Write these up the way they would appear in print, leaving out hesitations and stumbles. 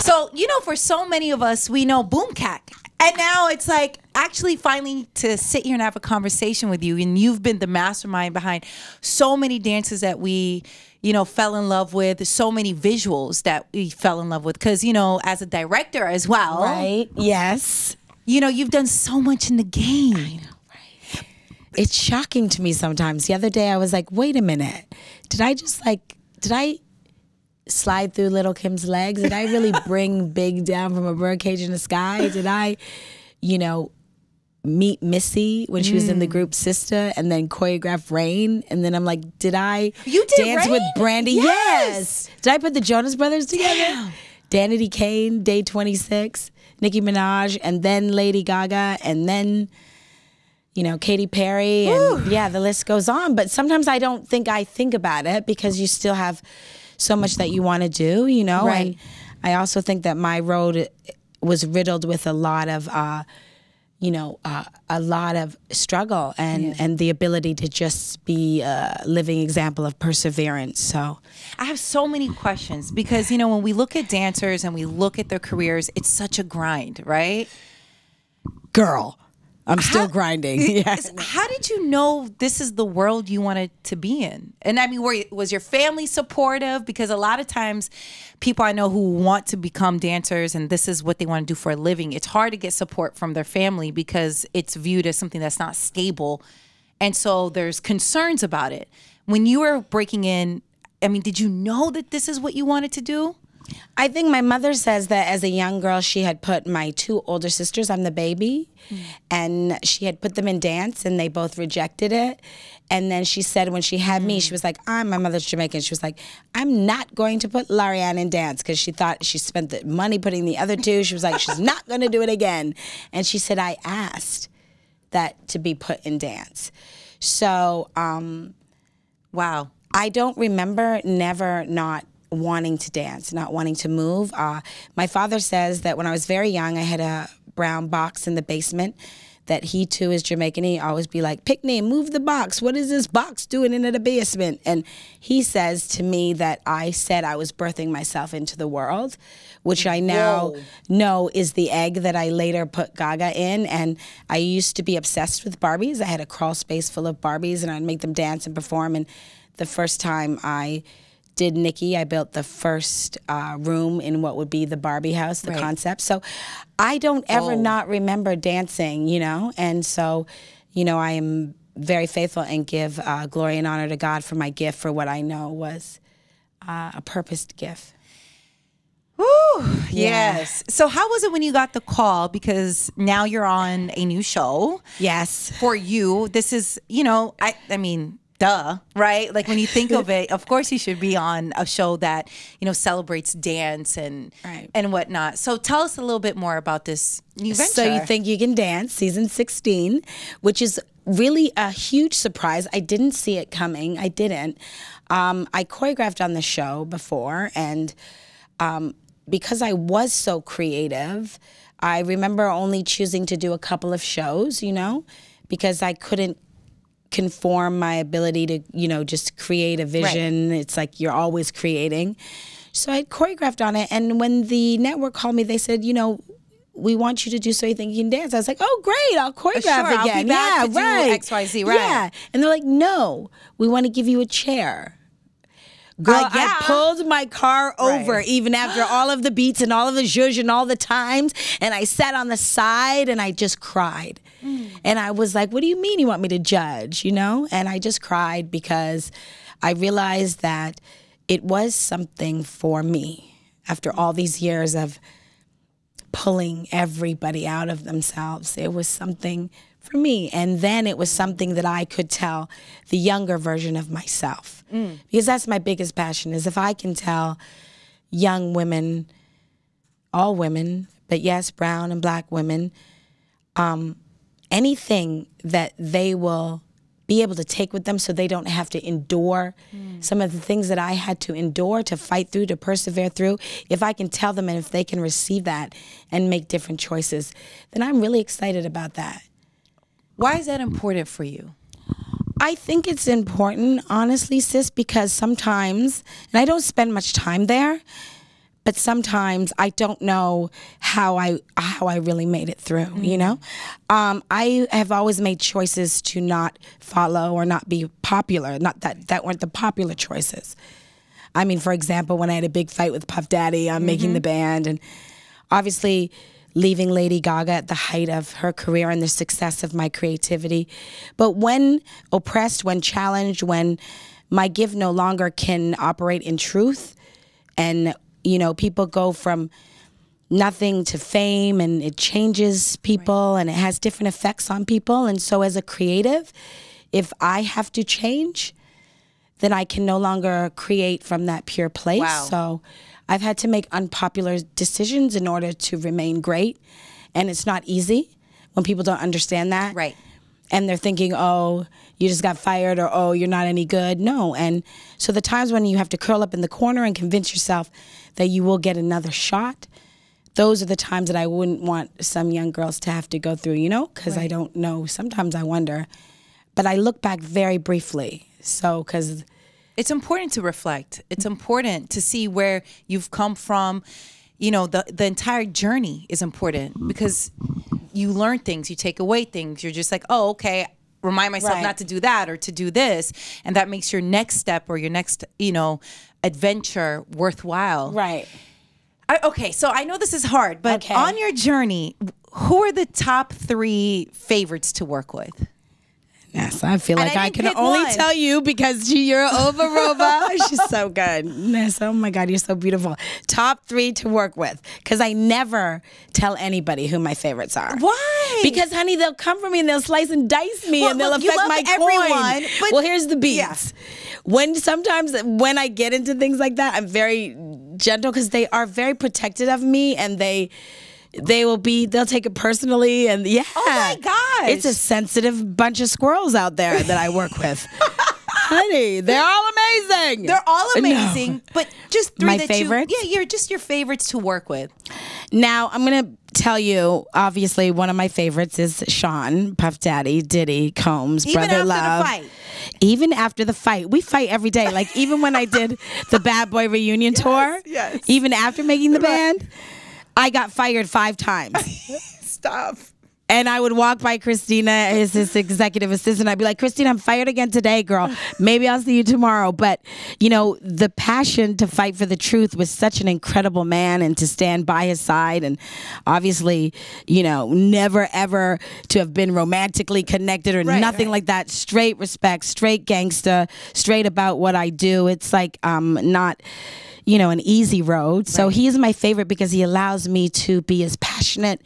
So, you know, for so many of us, we know Boomcat. And now it's like, actually finally to sit here and have a conversation with you, and you've been the mastermind behind so many dances that we, you know, fell in love with, so many visuals that we fell in love with. Because, you know, as a director as well. Right, yes. You know, you've done so much in the game. I know, right? It's shocking to me sometimes. The other day I was like, wait a minute. Did I just like, did I slide through Little Kim's legs? Did I really bring Big down from a birdcage in the sky? Did I, you know, meet Missy when she was in the group Sister and then choreograph Rain? And then I'm like, did I dance Rain? With Brandy? Yes. Did I put the Jonas Brothers together? Damn. Danity Kane, Day 26, Nicki Minaj, and then Lady Gaga, and then, you know, Katy Perry. And yeah, the list goes on. But sometimes I don't think I think about it because you still have so much that you want to do, you know? Right. And I also think that my road was riddled with a lot of, you know, a lot of struggle and, and the ability to just be a living example of perseverance, so. I have so many questions because, you know, when we look at dancers and we look at their careers, it's such a grind, right? Girl, I'm still grinding. Yes. How did you know this is the world you wanted to be in? And I mean, was your family supportive? Because a lot of times people I know who want to become dancers and this is what they want to do for a living, it's hard to get support from their family because it's viewed as something that's not stable. And so there's concerns about it. When you were breaking in, I mean, did you know that this is what you wanted to do? I think my mother says that as a young girl, she had put my two older sisters, I'm the baby, and she had put them in dance and they both rejected it. And then she said when she had me, she was like, my mother's Jamaican. She was like, I'm not going to put Larianne in dance because she thought she spent the money putting the other two. She was like, she's not going to do it again. And she said, I asked that to be put in dance. So, wow. I don't remember never not wanting to dance, not wanting to move. My father says that when I was very young, I had a brown box in the basement that he too is Jamaican. He always be like, Pickney, move the box. What is this box doing in the basement? And he says to me that I said I was birthing myself into the world, which I now know is the egg that I later put Gaga in. And I used to be obsessed with Barbies. I had a crawl space full of Barbies and I'd make them dance and perform. And the first time I did Nicki, I built the first room in what would be the Barbie house, the concept. So I don't ever not remember dancing, you know? And so, you know, I am very faithful and give glory and honor to God for my gift, for what I know was a purposed gift. Woo, yes. So how was it when you got the call? Because now you're on a new show. Yes. For you, this is, you know, I mean, duh, right? Like when you think of it, of course you should be on a show that, you know, celebrates dance and and whatnot. So tell us a little bit more about this new venture. So You Think You Can Dance, season 16, which is really a huge surprise. I didn't see it coming. I didn't. I choreographed on the show before, and because I was so creative, I remember only choosing to do a couple of shows, you know, because I couldn't conform my ability to, you know, just create a vision. It's like you're always creating. So I choreographed on it, and when the network called me, they said, you know, we want you to do So You Think You Can Dance. I was like, oh great, I'll choreograph again. I'll be back to do XYZ, yeah. And they're like, no, we want to give you a chair. Girl, I pulled my car over even after all of the beats and all of the zhuzh and all the times, and I sat on the side and I just cried. And I was like, what do you mean you want me to judge, you know? And I just cried because I realized that it was something for me after all these years of pulling everybody out of themselves. It was something for me. And then it was something that I could tell the younger version of myself. Because that's my biggest passion, is if I can tell young women, all women, but yes, brown and black women, anything that they will be able to take with them so they don't have to endure some of the things that I had to endure, to fight through, to persevere through. If I can tell them and if they can receive that and make different choices, then I'm really excited about that. Why is that important for you? I think it's important, honestly, sis, because sometimes, and I don't spend much time there, but sometimes I don't know how I really made it through, you know? I have always made choices to not follow or not be popular, not that weren't the popular choices. I mean, for example, when I had a big fight with Puff Daddy, I'm making the band, and obviously leaving Lady Gaga at the height of her career and the success of my creativity. But when oppressed, when challenged, when my gift no longer can operate in truth, and you know, people go from nothing to fame, and it changes people, right, and it has different effects on people. And so as a creative, if I have to change, then I can no longer create from that pure place. Wow. So I've had to make unpopular decisions in order to remain great. And it's not easy when people don't understand that. Right. And they're thinking, oh, you just got fired, or oh, you're not any good. No. And so the times when you have to curl up in the corner and convince yourself that you will get another shot, those are the times that I wouldn't want some young girls to have to go through, you know, because right, I don't know. Sometimes I wonder. But I look back very briefly. So because it's important to reflect. It's important to see where you've come from. You know, the entire journey is important because you learn things, you take away things. You're just like, oh, okay, remind myself right, not to do that or to do this. And that makes your next step or your next, you know, adventure worthwhile. Right. Okay, so I know this is hard, but okay, on your journey, who are the top three favorites to work with? Yes, I feel like I can only tell you because you're over Roba. She's so good. Nessa, oh my God, you're so beautiful. Top three to work with, because I never tell anybody who my favorites are. Why? Because, honey, they'll come for me and they'll slice and dice me, well, and they'll look, affect my coin. But well, here's the beats. Yeah. Sometimes when I get into things like that, I'm very gentle because they are very protective of me, and they'll take it personally, and yeah. Oh my gosh. It's a sensitive bunch of squirrels out there that I work with. Honey, they're all amazing. They're all amazing. No. But just three my favorites? Yeah, you're just your favorites to work with. Now, I'm going to tell you, obviously, one of my favorites is Sean, Puff Daddy, Diddy, Combs, Brother Love. Even after the fight? Even after the fight. We fight every day. Like, even when I did the Bad Boy reunion tour, yes, even after making the band, I got fired 5 times. Stop. And I would walk by Christina, his executive assistant. I'd be like, Christina, I'm fired again today, girl. Maybe I'll see you tomorrow. But, you know, the passion to fight for the truth was such an incredible man, and to stand by his side, and obviously, you know, never ever to have been romantically connected or right, nothing right, like that. Straight respect, straight gangster, straight about what I do. It's like not, you know, an easy road. So right, he is my favorite because he allows me to be as passionate,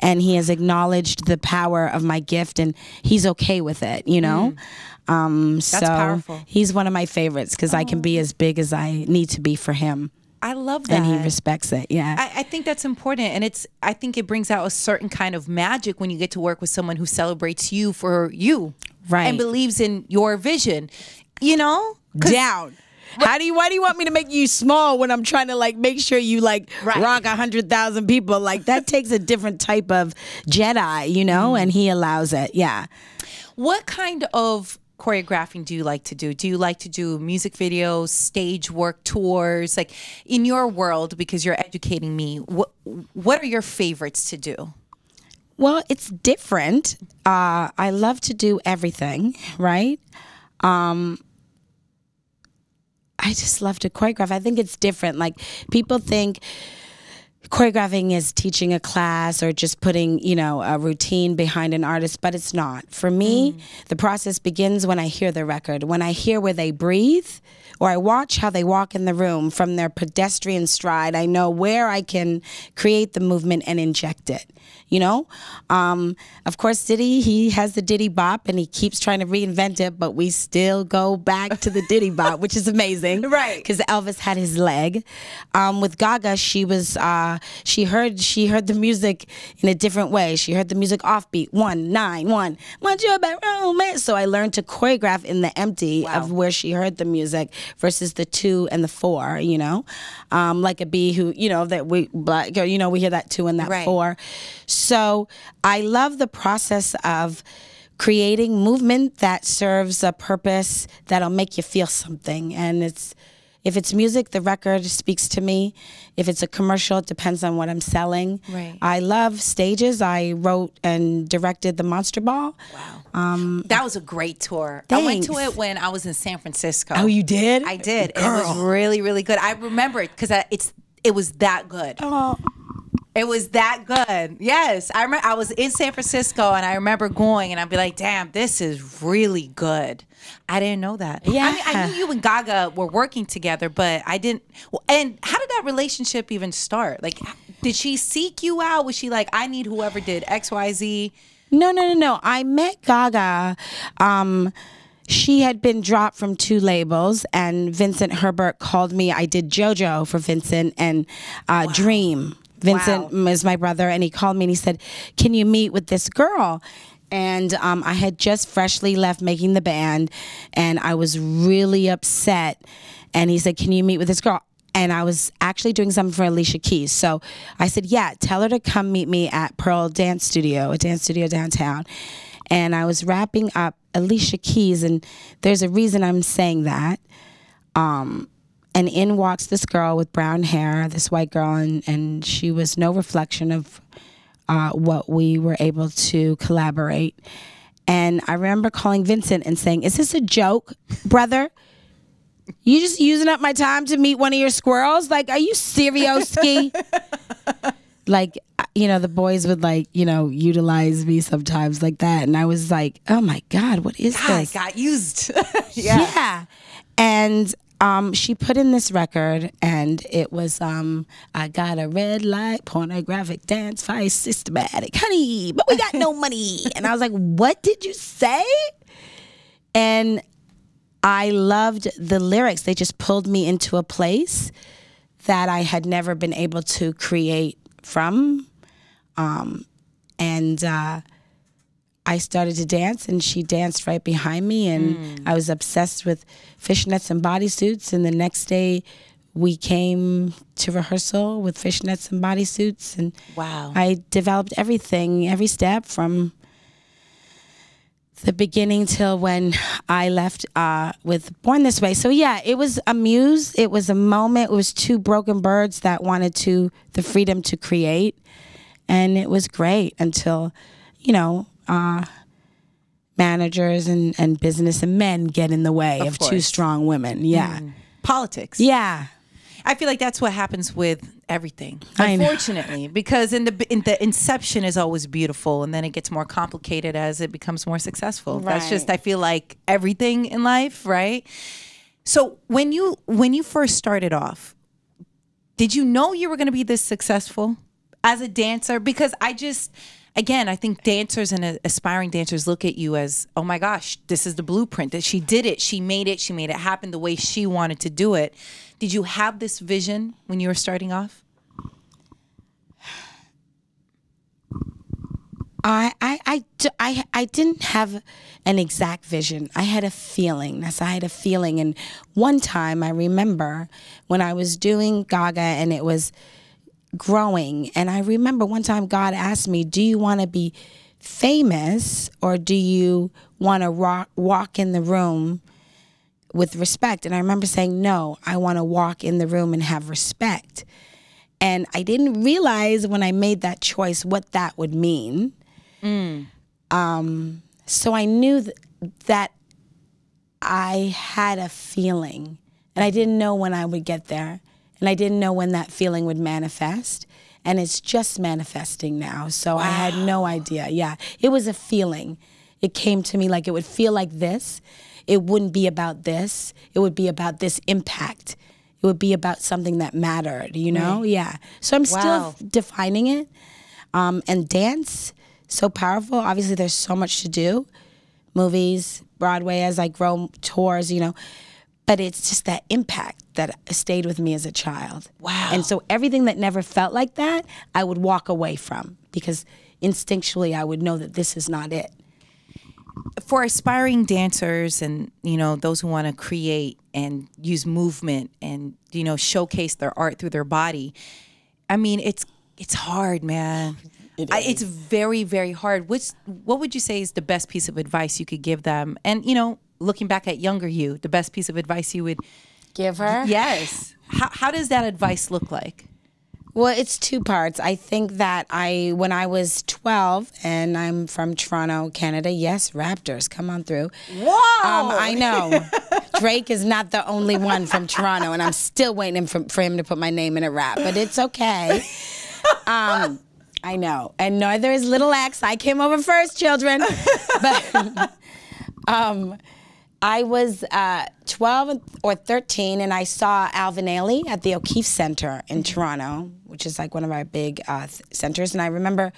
and he has acknowledged the power of my gift, and he's okay with it, you know? That's powerful. He's one of my favorites because I can be as big as I need to be for him. I love that. And he respects it, yeah. I think that's important, and I think it brings out a certain kind of magic when you get to work with someone who celebrates you for you. Right. And believes in your vision, you know? Down. Why do you want me to make you small when I'm trying to like make sure you like right, rock 100,000 people? Like that takes a different type of Jedi, you know, and he allows it. Yeah. What kind of choreographing do you like to do? Do you like to do music videos, stage work, tours? Like in your world, because you're educating me, what are your favorites to do? Well, it's different. I love to do everything, right? I just love to choreograph. I think it's different. Like people think choreographing is teaching a class or just putting, you know, a routine behind an artist, but it's not. For me, the process begins when I hear the record, when I hear where they breathe, or I watch how they walk in the room from their pedestrian stride. I know where I can create the movement and inject it. You know, of course, Diddy, he has the Diddy Bop, and he keeps trying to reinvent it, but we still go back to the Diddy Bop, which is amazing. Right. Because Elvis had his leg. With Gaga, she heard the music in a different way. She heard the music offbeat, 191, want you about romance. So I learned to choreograph in the empty of where she heard the music versus the 2 and the 4, you know, like a bee who, you know, that we, black girl, you know, we hear that 2 and that 4. So I love the process of creating movement that serves a purpose that'll make you feel something. And it's, if it's music, the record speaks to me. If it's a commercial, it depends on what I'm selling. Right. I love stages. I wrote and directed the Monster Ball. Wow. That was a great tour. Thanks. I went to it when I was in San Francisco. Oh, you did? I did. Girl. It was really, really good. I remember it because it was that good. Oh. It was that good. Yes. I remember I was in San Francisco and I remember going and I'd be like, damn, this is really good. I didn't know that. Yeah. I mean, I knew you and Gaga were working together, but I didn't. And how did that relationship even start? Like, did she seek you out? Was she like, I need whoever did X, Y, Z? No, no, no, no. I met Gaga. She had been dropped from 2 labels, and Vincent Herbert called me. I did JoJo for Vincent and wow. Dream. Vincent wow. is my brother, and he called me and he said, can you meet with this girl? And I had just freshly left making the band, and I was really upset. And he said, can you meet with this girl? And I was actually doing something for Alicia Keys. So I said, yeah, tell her to come meet me at Pearl Dance Studio, a dance studio downtown. And I was wrapping up Alicia Keys, and there's a reason I'm saying that. And in walks this girl with brown hair, this white girl, and she was no reflection of what we were able to collaborate. And I remember calling Vincent and saying, is this a joke, brother? You just using up my time to meet one of your squirrels? Like, are you serious, Ski? Like, you know, the boys would, like, you know, utilize me sometimes like that. And I was like, oh, my God, what is this? I got used. Yeah. Yeah. And... she put in this record, and it was, I got a red light, pornographic dance, fight, systematic, honey, but we got no money. And I was like, what did you say? And I loved the lyrics. They just pulled me into a place that I had never been able to create from. I started to dance, and she danced right behind me, and I was obsessed with fishnets and bodysuits. And the next day we came to rehearsal with fishnets and bodysuits, and wow, I developed everything, every step from the beginning till when I left with Born This Way. So yeah, it was a muse, it was a moment, it was 2 broken birds that wanted to the freedom to create, and it was great until, you know, managers and business and men get in the way of two strong women. Yeah. Politics. Yeah. I feel like that's what happens with everything, unfortunately, because in the inception is always beautiful, and then it gets more complicated as it becomes more successful. Right. That's just, I feel like, everything in life, right? So when you first started off, did you know you were going to be this successful as a dancer? Because I just... Again, I think dancers and aspiring dancers look at you as, oh my gosh, this is the blueprint, that she did it, she made it happen the way she wanted to do it. Did you have this vision when you were starting off? I didn't have an exact vision. I had a feeling. And one time I remember when I was doing Gaga, and it was growing, and I remember one time God asked me, do you want to be famous, or do you want to walk in the room with respect? And I remember saying, no, I want to walk in the room and have respect. And I didn't realize when I made that choice what that would mean. So I knew that I had a feeling, and I didn't know when I would get there. And I didn't know when that feeling would manifest. And it's just manifesting now. So wow. I had no idea. Yeah, it was a feeling. It came to me like it would feel like this. It wouldn't be about this. It would be about this impact. It would be about something that mattered, you know? Right. Yeah. So I'm wow. still defining it. And dance, so powerful. Obviously, there's so much to do. Movies, Broadway, as I grow, tours, you know. But it's just that impact that stayed with me as a child. Wow. And so everything that never felt like that, I would walk away from, because instinctually I would know that this is not it. For aspiring dancers and, you know, those who want to create and use movement and, you know, showcase their art through their body, I mean, it's hard, man. It's very, very hard. What would you say is the best piece of advice you could give them? And, you know, looking back at younger you, the best piece of advice you would give her? Yes. How does that advice look like? Well, it's two parts. I think that when I was 12, and I'm from Toronto, Canada. Yes, Raptors, come on through. Whoa! I know. Drake is not the only one from Toronto, and I'm still waiting for him to put my name in a rap, but it's okay. I know. And neither is Little X. I came over first, children. But I was 12 or 13, and I saw Alvin Ailey at the O'Keeffe Center in Toronto, which is like one of our big centers. And I remember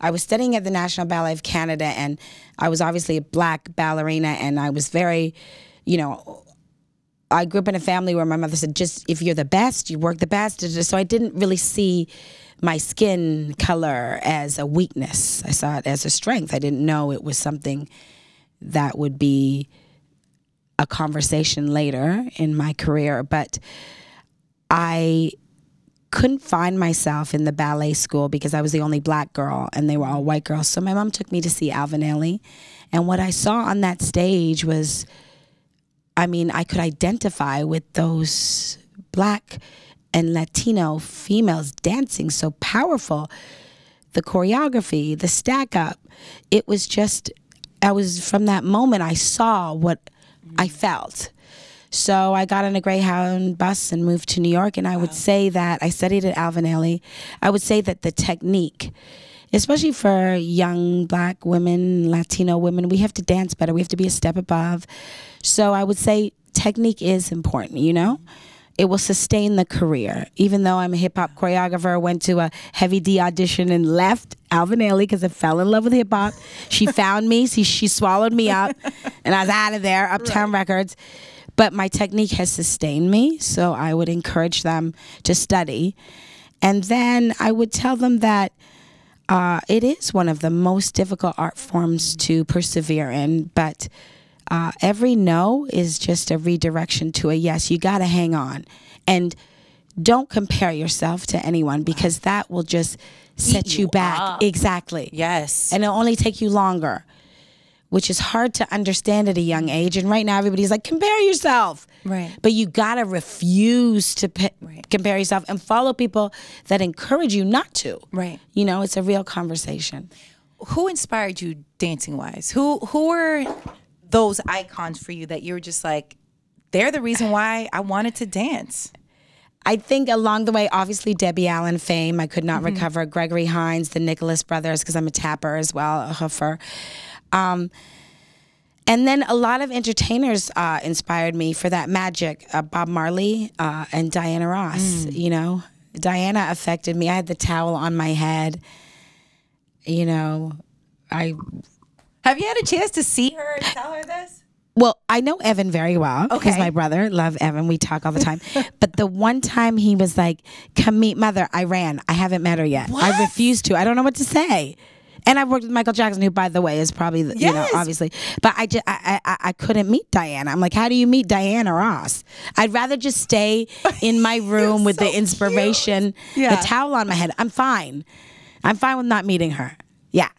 I was studying at the National Ballet of Canada, and I was obviously a black ballerina, and I was very, you know, I grew up in a family where my mother said, just if you're the best, you work the best. So I didn't really see my skin color as a weakness. I saw it as a strength. I didn't know it was something that would be a conversation later in my career, but I couldn't find myself in the ballet school because I was the only black girl and they were all white girls. So my mom took me to see Alvin Ailey, and what I saw on that stage was, I mean, I could identify with those black and Latino females dancing so powerful. The choreography, the stack up, it was just, from that moment I saw what I felt. So I got on a Greyhound bus and moved to New York, and I would say that, I studied at Alvin Ailey, I would say that the technique, especially for young black women, Latino women, we have to dance better, we have to be a step above. So I would say technique is important, you know? It will sustain the career. Even though I'm a hip hop choreographer, went to a Heavy D audition and left Alvin Ailey because I fell in love with hip hop. She found me, she swallowed me up, and I was out of there, Uptown Records. But my technique has sustained me, so I would encourage them to study. And then I would tell them that it is one of the most difficult art forms to persevere in, but every no is just a redirection to a yes. You got to hang on. And don't compare yourself to anyone, because that will just set you back. Up. Exactly. Yes. And it'll only take you longer, which is hard to understand at a young age. And right now everybody's like, compare yourself. Right. But you got to refuse to compare yourself and follow people that encourage you not to. Right. You know, it's a real conversation. Who inspired you dancing-wise? Who were those icons for you that you were just like, they're the reason why I wanted to dance? I think along the way, obviously Debbie Allen fame, I could not recover. Gregory Hines, the Nicholas Brothers, because I'm a tapper as well, a hoofer. And then a lot of entertainers inspired me for that magic. Bob Marley and Diana Ross, you know. Diana affected me. I had the towel on my head, you know. Have you had a chance to see her and tell her this? Well, I know Evan very well because my brother, love Evan, we talk all the time. But the one time he was like, come meet mother, I ran. I haven't met her yet. What? I refused to. I don't know what to say. And I've worked with Michael Jackson, who, by the way, is probably, you know, obviously. But I couldn't meet Diana. I'm like, how do you meet Diana Ross? I'd rather just stay in my room with the inspiration, the towel on my head. I'm fine. I'm fine with not meeting her. Yeah.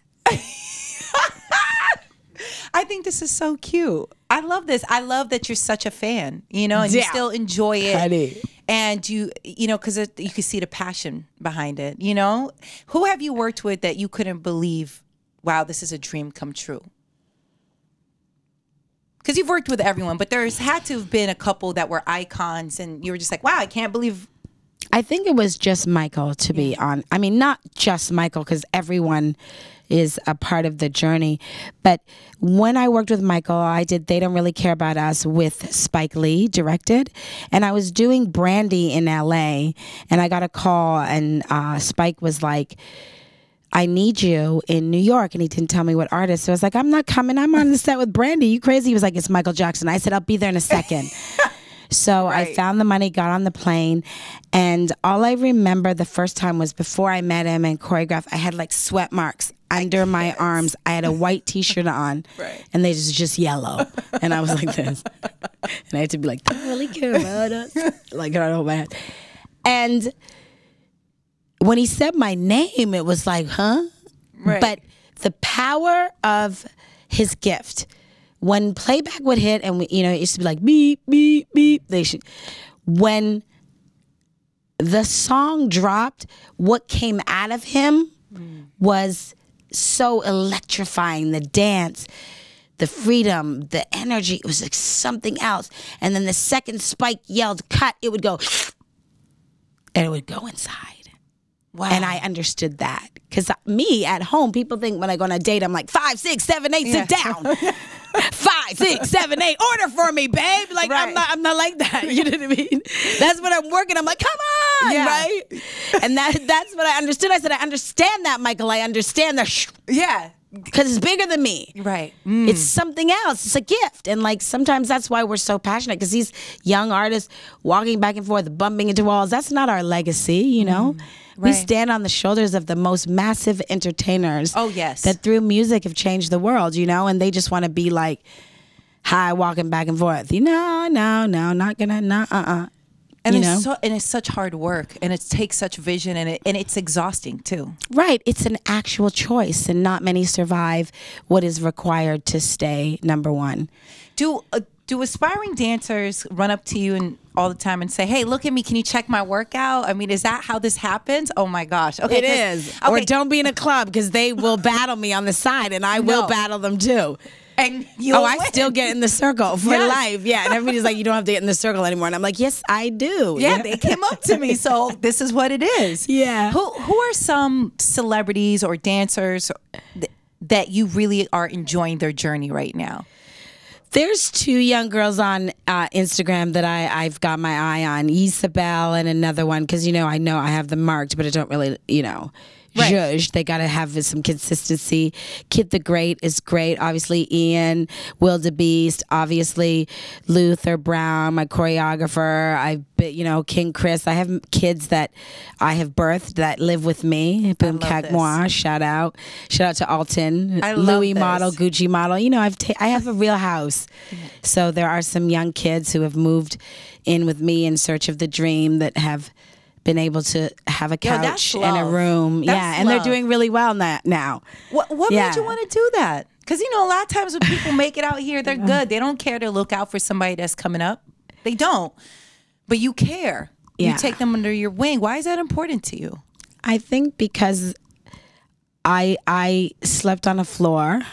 I think this is so cute. I love this. I love that you're such a fan, you know, and you still enjoy it. Honey. And you know, because you can see the passion behind it, you know. Who have you worked with that you couldn't believe, wow, this is a dream come true? Because you've worked with everyone, but there's had to have been a couple that were icons and you were just like, wow, I can't believe. I think it was just Michael, to be honest. I mean, not just Michael, because everyone is a part of the journey. But when I worked with Michael, I did They Don't Really Care About Us with Spike Lee, directed. And I was doing Brandy in LA, and I got a call, and Spike was like, I need you in New York. And he didn't tell me what artist. So I was like, I'm not coming. I'm on the set with Brandy. You crazy? He was like, it's Michael Jackson. I said, I'll be there in a second. So I found the money, got on the plane, and all I remember the first time was before I met him and choreographed, I had like sweat marks under my arms. I had a white T-shirt on, and they just yellow, and I was like this, and I had to be like, "Don't really care about us," like I don't know that. And when he said my name, it was like, huh? Right. But the power of his gift, when playback would hit and we, you know, it used to be like beep, beep, beep. When the song dropped, what came out of him was so electrifying. The dance, the freedom, the energy, it was like something else. And then the second Spike yelled cut, it would go and it would go inside. Wow. And I understood that. Because me at home, people think when I go on a date, I'm like, 5, 6, 7, 8, sit down. 5, 6, 7, 8, order for me, babe. Like, right. I'm not like that. You know what I mean? That's what I'm working. I'm like, come on, right? And that's what I understood. I said, I understand that, Michael. I understand that. Yeah. Because it's bigger than me. Right. Mm. It's something else. It's a gift. And, like, sometimes that's why we're so passionate, because these young artists walking back and forth, bumping into walls, that's not our legacy, you know? Right. We stand on the shoulders of the most massive entertainers. Oh, yes. That through music have changed the world, you know? And they just want to be, like, high walking back and forth. You know, no, not gonna, And it's so, and it's such hard work, and it takes such vision, and it's exhausting too. Right, it's an actual choice, and not many survive what is required to stay number one. Do aspiring dancers run up to you and all the time and say, "Hey, look at me! Can you check my workout?" I mean, is that how this happens? Oh my gosh! Okay, it is. Okay. Or don't be in a club, because they will battle me on the side, and I will battle them too. And you I still get in the circle for life. Yeah. And everybody's like, you don't have to get in the circle anymore. And I'm like, yes, I do. Yeah, they came up to me, so this is what it is. Yeah. Who are some celebrities or dancers that you really are enjoying their journey right now? There's two young girls on Instagram that I've got my eye on. Isabel and another one, because, you know I have them marked, but I don't really, you know. Right. Judge, they got to have some consistency. Kid the Great is great. Obviously, Ian, Wildebeest, obviously, Luther Brown, my choreographer. I've been, you know, King Chris. I have kids that I have birthed that live with me. Boomcat Moi, shout out. Shout out to Alton. I love Louis this. Model, Gucci model. You know, I have a real house. So there are some young kids who have moved in with me in search of the dream that have been able to have a couch and a room. That's and they're doing really well now. What made you want to do that? Because, you know, a lot of times when people make it out here, they're good. They don't care to look out for somebody that's coming up. They don't. But you care. Yeah. You take them under your wing. Why is that important to you? I think because I slept on a floor.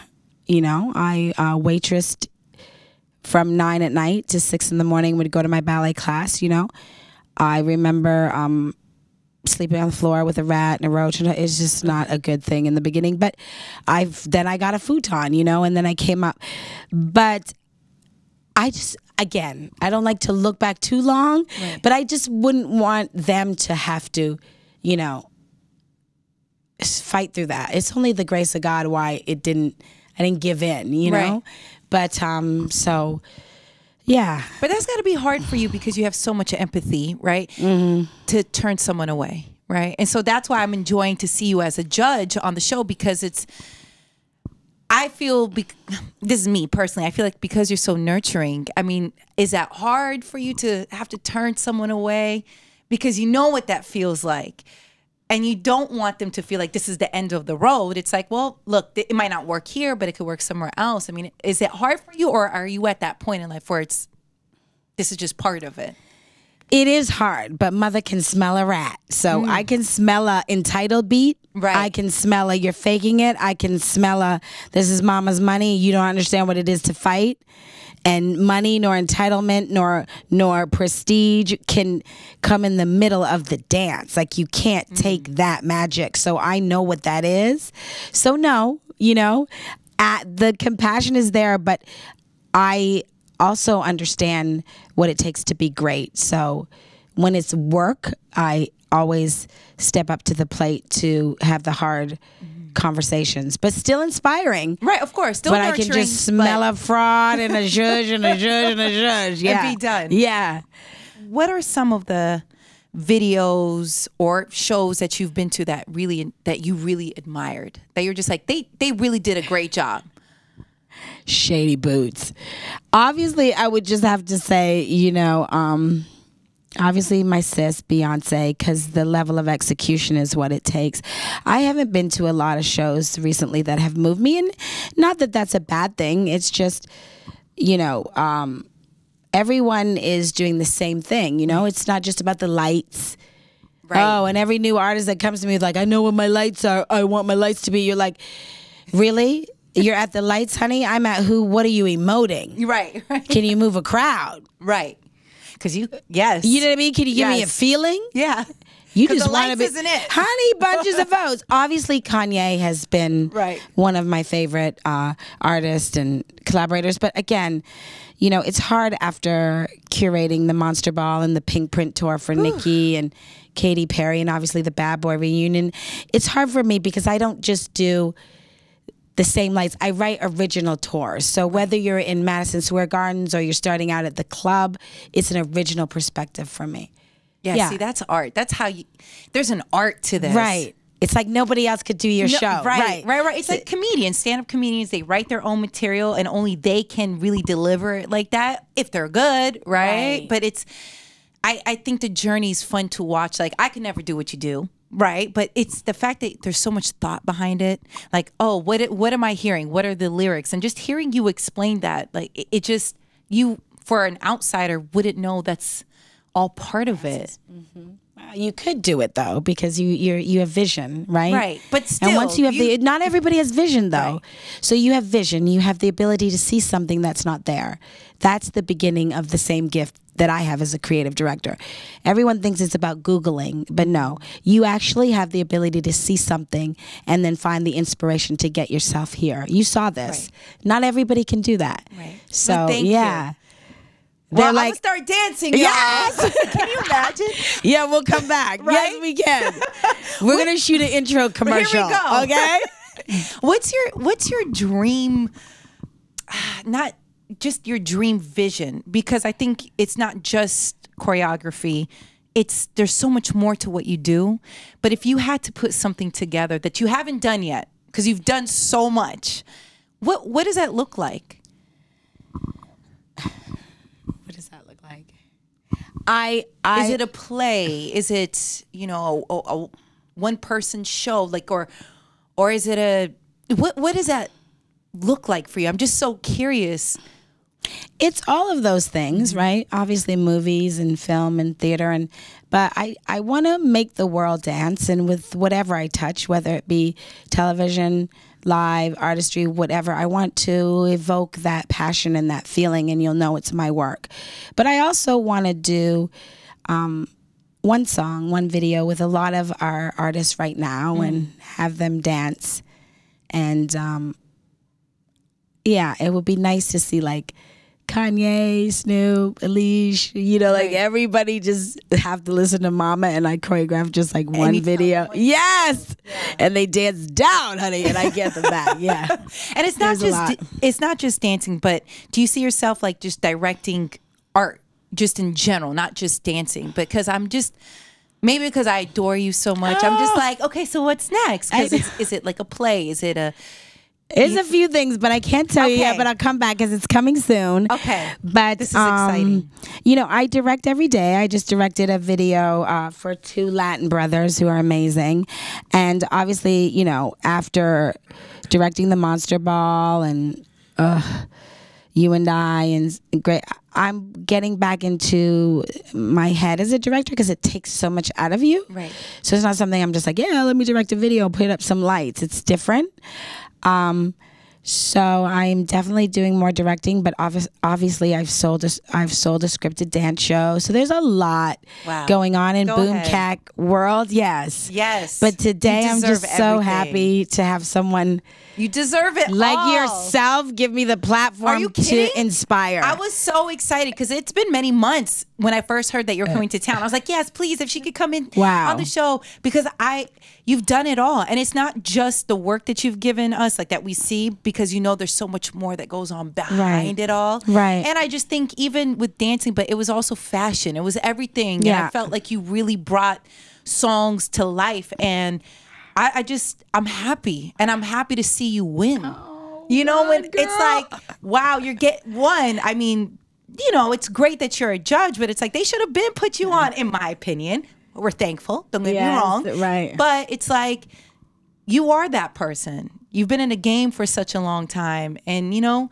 You know, I waitressed from 9 at night to 6 in the morning, would go to my ballet class, you know. I remember sleeping on the floor with a rat and a roach. And it's just not a good thing in the beginning. But then I got a futon, you know, and then I came up. But I just, again, I don't like to look back too long. Right. But I just wouldn't want them to have to, you know, fight through that. It's only the grace of God why I didn't give in, you know. But so... Yeah. But that's got to be hard for you, because you have so much empathy, right? To turn someone away, right? And so that's why I'm enjoying to see you as a judge on the show, because it's, I feel, this is me personally, I feel like because you're so nurturing, I mean, is that hard for you to have to turn someone away? Because you know what that feels like. And you don't want them to feel like this is the end of the road. It's like, well, look, it might not work here, but it could work somewhere else. I mean, is it hard for you, or are you at that point in life where it's, this is just part of it? It is hard, but mother can smell a rat. So I can smell a entitled beat. Right. I can smell a you're faking it. I can smell a this is mama's money. You don't understand what it is to fight. And money nor entitlement nor prestige can come in the middle of the dance. Like, you can't take that magic. So I know what that is. So no, you know, the compassion is there, but I also understand what it takes to be great. So when it's work, I always step up to the plate to have the hard conversations, but still inspiring, right? Of course, still. But I can just smell a fraud and a judge and a judge and a judge, and be done. Yeah. What are some of the videos or shows that you've been to that you really admired? That you're just like, they really did a great job. Shady Boots. Obviously, I would just have to say, you know, Obviously, my sis, Beyonce, because the level of execution is what it takes. I haven't been to a lot of shows recently that have moved me, and not that that's a bad thing. It's just, you know, everyone is doing the same thing, you know? It's not just about the lights. Right. Oh, and every new artist that comes to me is like, I know what my lights are. I want my lights to be. You're like, really? You're at the lights, honey? I'm at who? What are you emoting? Right, right. Can you move a crowd? Right. Because you, yes. You know what I mean? Can you give me a feeling? Yeah. You just want to be. Isn't it? Honey, bunches of votes. Obviously, Kanye has been one of my favorite artists and collaborators. But again, you know, it's hard after curating the Monster Ball and the Pink Print Tour for Nicki and Katy Perry and obviously the Bad Boy reunion. It's hard for me because I don't just do the same lights. I write original tours. So whether you're in Madison Square Gardens or you're starting out at the club, it's an original perspective for me. Yeah, yeah. See, that's art. That's how you, there's an art to this. Right. It's like nobody else could do your show. Right. It's like comedians, stand-up comedians, they write their own material and only they can really deliver it like that if they're good, right? But it's, I think the journey's fun to watch. Like, I could never do what you do. Right, but it's the fact that there's so much thought behind it. Like, oh, what am I hearing? What are the lyrics? And just hearing you explain that, like, it just, you, for an outsider, wouldn't know that's all part of it. Mm-hmm. You could do it, though, because you have vision, right? Right, but still. And once you have the, not everybody has vision, though. Right. So you have vision. You have the ability to see something that's not there. That's the beginning of the same gift that I have as a creative director. Everyone thinks it's about Googling, but no. You actually have the ability to see something and then find the inspiration to get yourself here. You saw this. Right. Not everybody can do that. Right. So, well, thank you. Well, I'm going to start dancing, y'all. Yes! Can you imagine? Yeah, we'll come back. Right? Yes, we can. We're going to shoot an intro commercial. Here we go. Okay? What's your dream, not just your dream vision, because I think it's not just choreography, there's so much more to what you do. But if you had to put something together that you haven't done yet, because you've done so much, what does that look like? What does that look like? Is it a play? Is it, you know, a one-person show, like, or is it a, what is that look like for you? I'm just so curious. It's all of those things, right? Obviously movies and film and theater, but I want to make the world dance, and with whatever I touch, whether it be television, live, artistry, whatever, I want to evoke that passion and that feeling, and you'll know it's my work. But I also want to do one song, one video with a lot of our artists right now and have them dance, and yeah, it would be nice to see, like, Kanye, Snoop, Alicia, you know, like, everybody just have to listen to Mama, and I choreograph just, like, one video. Yes! Yeah. And they dance down, honey, and I get them back, yeah. And it's not just dancing, but do you see yourself, like, just directing art, just in general, not just dancing? Because I'm just... Maybe because I adore you so much, I'm just like, okay, so what's next? 'Cause is it, like, a play? Is it a... It's a few things, but I can't tell you yet, but I'll come back because it's coming soon. Okay. But this is exciting. You know, I direct every day. I just directed a video for two Latin brothers who are amazing. And obviously, you know, after directing the Monster Ball and You and I and great, I'm getting back into my head as a director because it takes so much out of you. Right. So it's not something I'm just like, yeah, let me direct a video, put up some lights. It's different. So I'm definitely doing more directing, but obviously I've sold a scripted dance show. So there's a lot going on in Boomcat world. Yes. Yes. But today I'm just so happy to have someone you deserve it like yourself give me the platform to inspire. I was so excited because it's been many months when I first heard that you're coming to town. I was like, yes, please, if she could come in on the show, because you've done it all. And it's not just the work that you've given us, like that we see, because you know there's so much more that goes on behind it all. Right. And I just think even with dancing, but it was also fashion. It was everything. Yeah. And I felt like you really brought songs to life. And I'm happy. And I'm happy to see you win. Oh, you know, when it's like, wow, you're getting one. I mean, you know, it's great that you're a judge, but it's like they should have been put you on, in my opinion. We're thankful. Don't get me wrong. Right. But it's like you are that person. You've been in the game for such a long time. And, you know,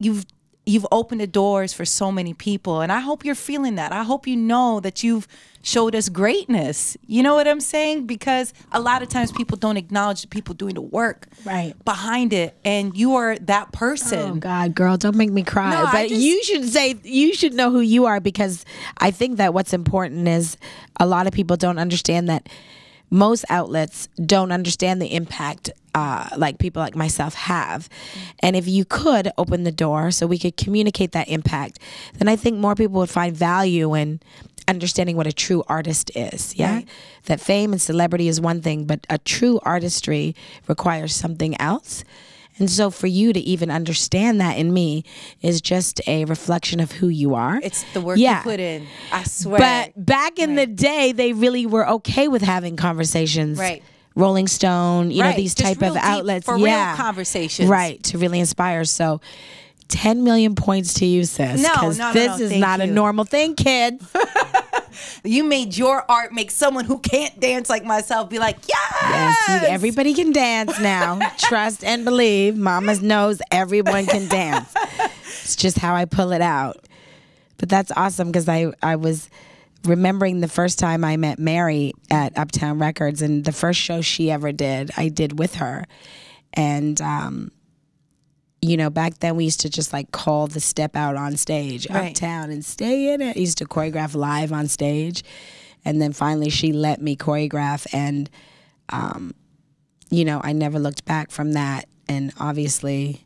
you've opened the doors for so many people. And I hope you're feeling that. I hope you know that you've showed us greatness. You know what I'm saying? Because a lot of times people don't acknowledge the people doing the work behind it. And you are that person. Oh, God, girl, don't make me cry. No, but just, you should say, you should know who you are, because I think that what's important is a lot of people don't understand that. Most outlets don't understand the impact like people like myself have. And if you could open the door so we could communicate that impact, then I think more people would find value in understanding what a true artist is. Yeah, right. That fame and celebrity is one thing, but a true artistry requires something else. And so for you to even understand that in me is just a reflection of who you are. It's the work you put in, I swear. But back in the day, they really were okay with having conversations. Right. Rolling Stone, you know, these just type of outlets. For real conversations. Right, to really inspire. So 10 million points to you, sis. Because this is not a normal thing, kid. You made your art make someone who can't dance like myself be like, yes, everybody can dance now. Trust and believe. Mama knows everyone can dance. It's just how I pull it out. But that's awesome, because I was remembering the first time I met Mary at Uptown Records, and the first show she ever did, I did with her. And you know, back then we used to just like call the step out on stage, uptown, and stay in it. I used to choreograph live on stage. And then finally she let me choreograph, and, you know, I never looked back from that. And obviously,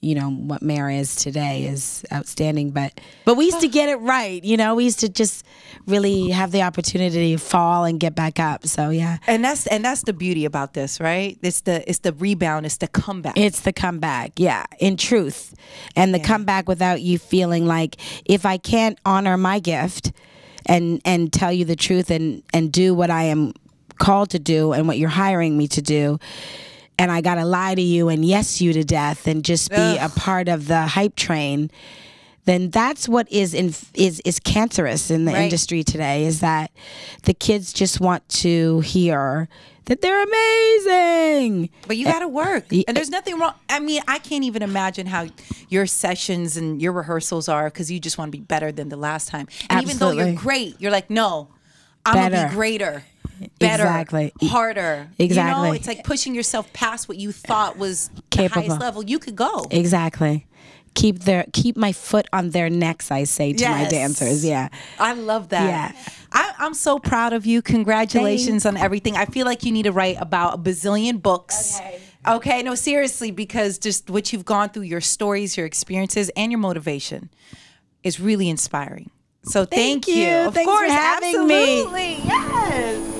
you know, what Mary is today is outstanding. But we used to get it right, you know. We used to just really have the opportunity to fall and get back up. So yeah. And that's the beauty about this, right? It's the rebound, it's the comeback. It's the comeback, yeah, in truth. And the comeback without you feeling like, if I can't honor my gift and tell you the truth and do what I am called to do and what you're hiring me to do, and I gotta lie to you and yes you to death and just be a part of the hype train, then that's what is cancerous in the industry today, is that the kids just want to hear that they're amazing. But you gotta work. And there's nothing wrong. I mean, I can't even imagine how your sessions and your rehearsals are, because you just want to be better than the last time. And even though you're great, you're like, no, I'm gonna be greater. Better, harder. Exactly. You know, it's like pushing yourself past what you thought was capable. The highest level you could go. Exactly. Keep my foot on their necks, I say to my dancers. Yeah. I love that. Yeah. I'm so proud of you. Congratulations on everything. I feel like you need to write about a bazillion books. Okay, no, seriously, because just what you've gone through, your stories, your experiences, and your motivation is really inspiring. So thank you. Of course, thanks for having me. Yes.